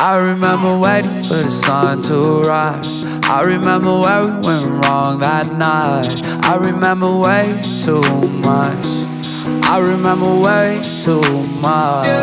I remember waiting for the sun to rise. I remember where we went wrong that night. I remember way too much. I remember way too much.